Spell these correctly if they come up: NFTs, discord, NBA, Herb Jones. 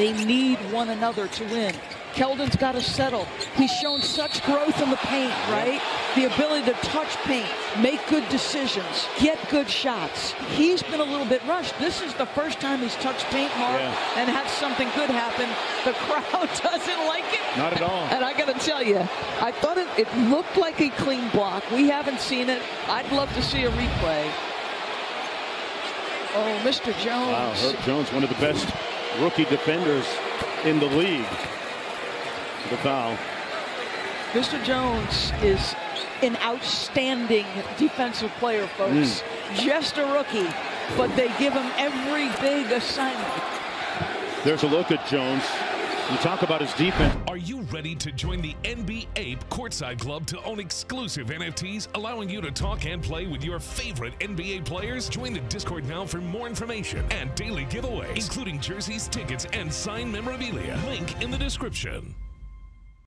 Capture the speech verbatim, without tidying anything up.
They need one another to win. Keldon's got to settle. He's shown such growth in the paint, right? The ability to touch paint, make good decisions, get good shots. He's been a little bit rushed. This is the first time he's touched paint, Mark, yeah. and had something good happen. The crowd doesn't like it. Not at all. And I got to tell you, I thought it, it looked like a clean block. We haven't seen it. I'd love to see a replay. Oh, Mister Jones. Wow, Herb Jones, one of the best rookie defenders in the league. The foul. Mister Jones is an outstanding defensive player, folks. Mm. Just a rookie, but they give him every big assignment. There's a look at Jones. You talk about his defense. Are you ready to join the N B A Courtside Club to own exclusive N F Ts, allowing you to talk and play with your favorite N B A players? Join the Discord now for more information and daily giveaways, including jerseys, tickets, and signed memorabilia. Link in the description.